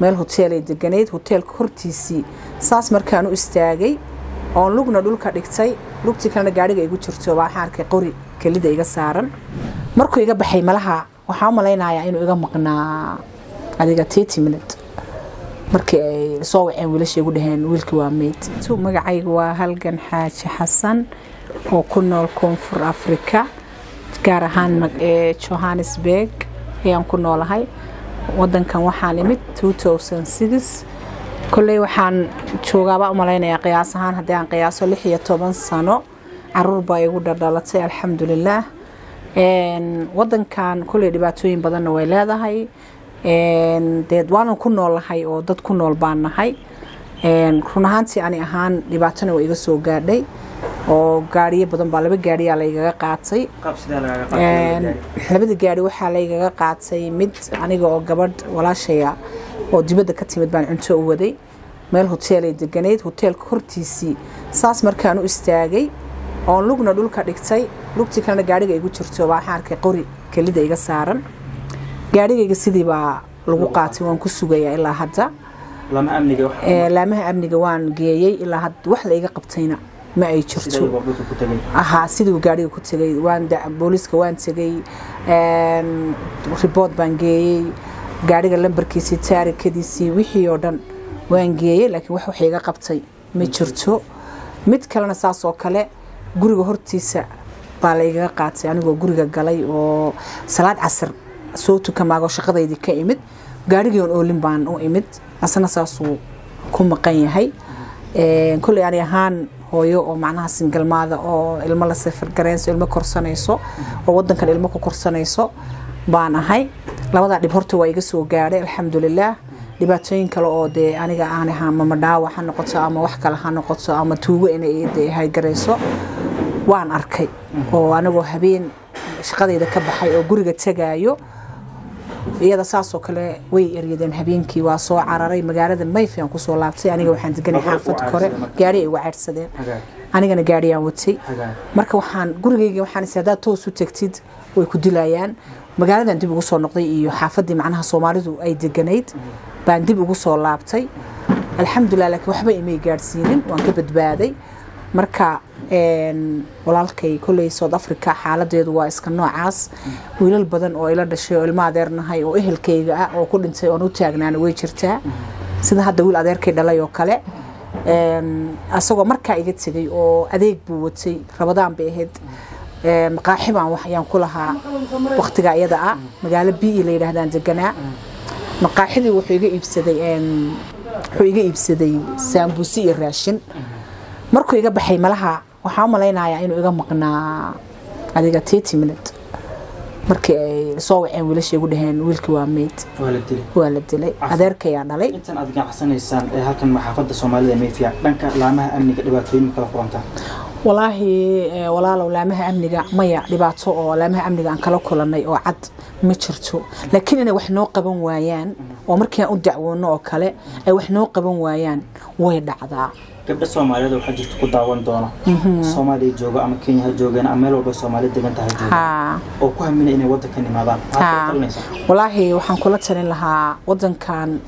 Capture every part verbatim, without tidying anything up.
meel hotel ay deganayd hotelka hortiisi saas markaan u istaagay oo lugna dhulka dhigtay lugti kana gaariga igu jirto waxa arkay qori kalida iga saaran markuu iga baxay malaha waxa malaynaaya inuu iga maqnaa adiga thirty minutes markii ay soo waceen wiilasha igu dhaheen wiilkii waa meed soo magacayga waa halgan xaaji xasan oo ku nool koonfur afrika gaar ahaan Johannesburg ayaan ku noolahay wadankan waxaan imid two thousand six kulay waxaan joogaaba u malaynayaa qiyaas ahaan haddii aan qiyaaso lix iyo toban sano caruur baa igu dhalatay alxamdulillah een wadankan kulay dhibaatooyin badan way leedahay een dad waan ku noolahay oo dad ku nool baan nahay een runaantii ani ahaan dhibaatana way iga soo gaadhay oo gaariyo badan baa laba gaari la iga qaatay qabsida la iga qaatay labada gaari waxa la iga qaatay mid aniga oo gabadh walaashaya oo dibadda ka timid baan cunto u waday meel hotel ay deganayd hotelka hortiisi saas markaan u istaagay oo lugna dhulka dhigtay lugti kana gaariga igu jirto waxa arkay qori kalida iga saaran gaarigayga sidii baa lagu qaatay waan ku sugayaa ilaa hadda lama amniga wax ee lama amniga waan geeyay ilaa hadda wax la iga qabtayna ma ay jirto aha sidii gaariga ku tagay waan booliska waan tagay een report baan geeyay gaariga lambarkiisa taariikhdiisii wixii oo dhan waan geeyay laakiin wax wax iga qabtay ma jirto mid kalena saas oo kale guriga hortiisa baa la iga qaatay anigoo guriga galay oo salaad casr sootu kamaago shaqadaydi ka imid gaarigan oo limbaan oo imid asana saasu ku maqan yahay ee kulli aan ahaan hooyo oo macnaha singalmaada oo ilmo la safar gareeyso ilmo korsanayso oo wadankan ilmo ku korsanayso baan ahay labada dib horta way iga soo gaaray alxamdulillah dhibaatooyin kale oo de aniga aan ahaan ma dhaaw waxa noqoto ama wax kale ha noqoto ama tuugo inay deehay gareeyso waan arkay oo anagoo habeen shaqadayda ka baxay oo guriga tagaayo iyada saas oo kale way eriyadeen habeenkii waa soo cararay magaalada Mayfiyan ku soo laabtay aniga waxaan deganay xaafad kore gaari ay wacarsadeen anigana gaari aan watay marka waxaan gurigayga waxaan isaada toos u tagtid way ku dilayaan magaaladan dib ugu soo noqday iyo xaafadii macnaha Soomaalidu ay deganayd baan dib ugu soo laabtay alxamdulillah waxba imay gaarsiinin waan ka badbaaday marka een walaalkay kulay South Africa xaaladeedu waa iska noocaas wiilal badan oo ila dhashay oo ilma adeernahay oo ehelkayga ah oo ku dhintay oo u taagnaan way jirtaa sida hadda wiil adeerkay dhalay oo kale een asagoo markaa iga tagay oo adeeg buu watay rabadaan bay ahayd een qaaxibaan wax ayaan ku lahaa waqtiga iyada ah magaalo bii la yiraahdaan deganaa maqaaxidii wuxuu iga iibsaday een wuxuu iga iibsaday sambusi iyo raashin markuu iga baxay malaha waxa malaynaaya inuu iga maqnaa adiga thirty minutes markii ay soo waceen wiilasha igu dhaheen wiilkii waa meed waa la dilay adeerkay aan dhalay intan aad gacansanaysan ee halkan maxaafadda Soomaalida Mayfiyan dhanka laamaha amniga dhibaatooyin kala qoranta walaahi walaalow laamaha amniga maya dhibaato oo laamaha amniga aan kala kulanay oo cad ma jirto laakiin inay wax noo qaban waayaan oo markii aan u dacwoono oo kale ay wax noo qaban waayaan way dhacdaa gabadha Soomaaliyeed waxa jirta ku daawan doona Soomaaliya jooga ama Kenya joogan ama meel walba Soomaaliyeed degan tahay jooga oo ku haminay inay wadankan imaadaan walaahi waxaan kula talin lahaa wadankan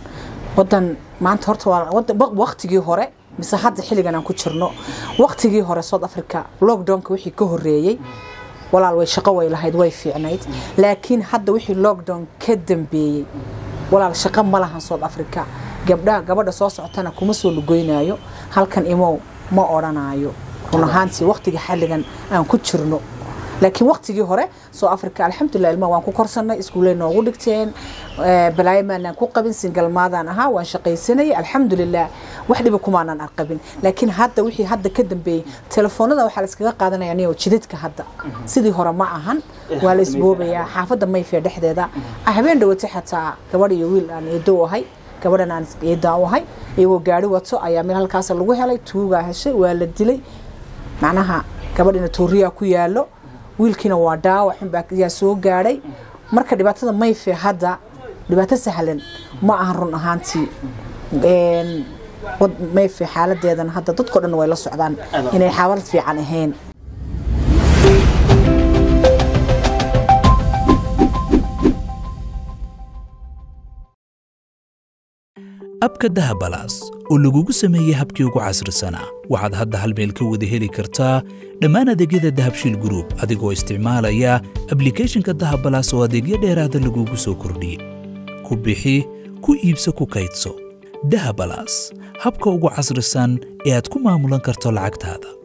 wadan maanta horta waa waqtigii hore mise hadda xiligan aan ku jirno waqtigii hore South Africa lockdownka wixii ka horeeyay walaal way shaqo way lahayd way fiicnayd laakiin hadda wixii lockdown ka dambeeyay walaal shaqo ma lahan South Africa gabdha gabadha soo socotana kuma soo lugoynaayo halkan imo ma oranaayo runaantii waqtiga xaligan aan ku jirno laakiin waqtigii hore South Africa alxamdulillah ilma waan ku korsanay iskuulay noogu dhigteen balaayman aan ku qabin singalmaadaan ahaa waan shaqaysanay alxamdulillah wax dhiba kuma aanan aqabin laakiin hadda wixii hadda ka dambeeyay telefoonada waxa la iskaga qaadanayaan iyo jidadka hadda sidii hore ma ahan waa la isboobayaa xaafadda Mayfiyan dhexdeeda habeen dhawti xataa gabadh iyo wiil aan eedo ahay gabadhan aan ee daawahay iyo gaari wato ayaa meel halkaas lagu helay tuuga heshay waa la dilay macnaha gabadhina tooriya ku yaalo wiilkina waa daawac in baa yaa soo gaaray marka dhibaatada may fi hada dhibaato sahlan ma aan run ahaantii een wad may fi xaaladeedan hada dadku dhan way la socdaan inay xawaal fiican ahayn abka dahabalaas oo lagu sameeyay habkii ugu casrisana waxaad hadda hal meel ka wada heli kartaa dhamaan adeegyada dahabshiil group adigoo isticmaalaya applicationka dahabalaas oo adeegyo dheeraada lagu soo kordhiyay ku bixi ku iibso ku kaydso dahabalaas habka ugu casrisan ee aad ku maamulan karto lacagtaada